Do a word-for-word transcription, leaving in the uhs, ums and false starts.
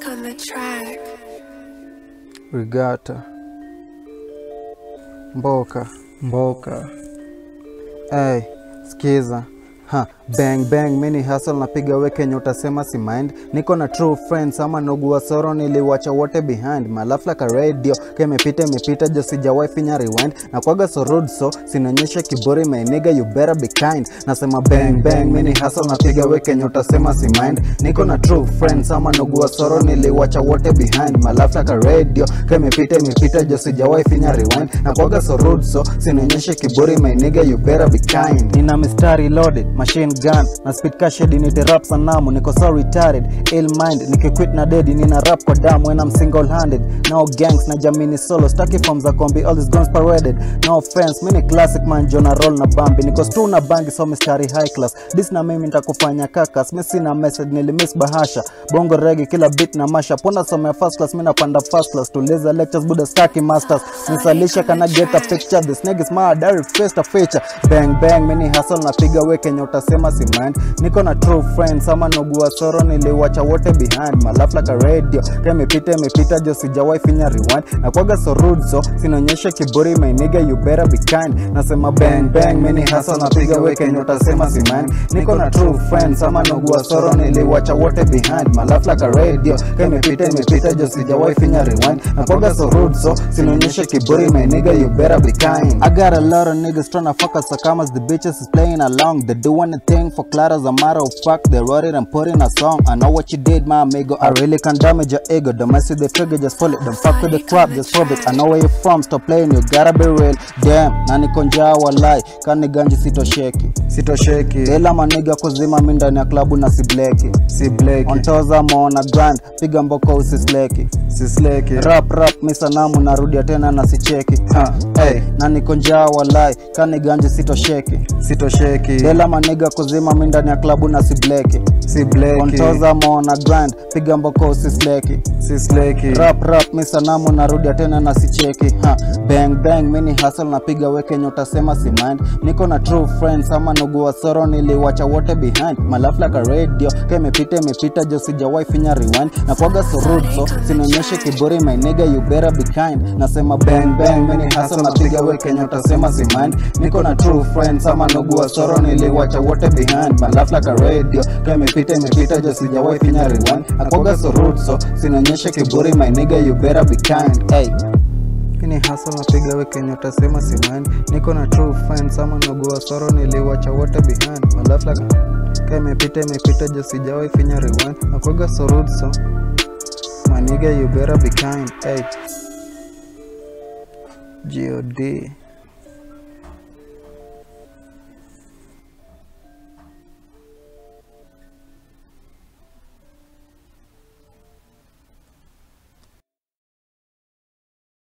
music on the track. Reggata Mboka Mboka Ay Skiza. Ha, bang bang, mini hustle napiga weke nyotasema si mind. Niko na true friends ama nogua soro niliwacha wote behind. Malafla ka radio, ke mepita mepita jo sijawai finya rewind. Na kwaga so rude so, sinanyesha kiburi my nigga you better be kind. Nasema bang bang, mini hustle napiga weke nyotasema si mind. Niko na true friends ama nogua soro niliwacha wote behind. Malafla ka radio, ke mepita mepita jo sijawai finya rewind. Na kwaga so rude so, sinanyesha kiburi my nigga you better be kind. Nina mistari loaded machine gun na speed cash in it rap sanamu. Niko so retarded ill mind, nikiquit na dead nina rap kwa damu when I'm single handed. Now gangs na jamini solo staki forms za kombi, all these guns paraded. No offense, mini classic man jona roll na bambi. Niko stu na bangi so mistari high class. This na mimi nitakufanya kaka, missing na message nilimiss bahasha. Bongo reggae kila beat na masha. Ponda some first class, mina panda first class. Tuliza lectures buda staki masters. Since Alicia can I get a picture? This nigga's mad, I face to feature. Bang bang, mini hustle napiga weke nyo tasema si mind. Niko na true friends ama nogua soro niliwacha wote behind. Malafla ka radio ke mepita mepita jo sijawai finya rewind. Na kwaga so rude so, sinonyesha kiburi my nigga you better be kind. Nasema bang bang, mini hustle napiga weke nyotasema si mind. Niko na true friends ama nogua soro niliwacha wote behind. Malafla ka radio ke mepita mepita jo sijawai finya rewind. Na kwaga so rude so, sinonyesha kiburi my nigga you better be kind. I got a lot of niggas tryna fuck us sakamas. The bitches is playing along, the do anything for Clara, as a matter of fact. They wrote it and put in a song. I know what you did, my amigo. I really can't damage your ego. Don't mess with the trigger, just pull it. Don't fuck with the crap, just prove it. I know where you're from, stop playing, you gotta be real. Damn, nani konja walai kani ganji sito sheki, sito sheki. Ela maniga kuzima minda na klabu na sibleki, sibleki. Ontoza maona grand, piga mboko usisleki, sisleki. Rap rap, misanamu narudia tena na sicheki. Ha, hey, nani konja walai kani ganji sito sheki, sito sheki. Ela maniga kuzima minda na klabu na sibleki, sibleki. Ontoza maona grand, piga mboko usisleki, sisleki. Rap rap, misanamu narudia tena na sicheki. Ha, bang bang, mini hustle napiga weke nyotasema si mind. Niko na true friends ama nogua soro niliwacha wote behind. Malafla ka radio ke mepita mepita jo sijawai finya rewind. Na kwaga so rude so, sinonyeshe kiburi my nigga you better be kind. Nasema bang bang, mini hustle napiga weke nyotasema si mind. Niko na true friends ama nogua soro niliwacha wote behind. Malafla ka radio ke mepita mepita jo sijawai finya rewind. Na kwaga so rude so, sinonyeshe kiburi my nigga you better be kind. Hey, kini hustle napiga weke nyotasema si mind. Niko na true friends ama nogua soro niliwacha wote behind. Malafla ka mepita mepita jo sijawai finya rewind. Na kwaga so rude so, my nigga you better be kind. Hey, God.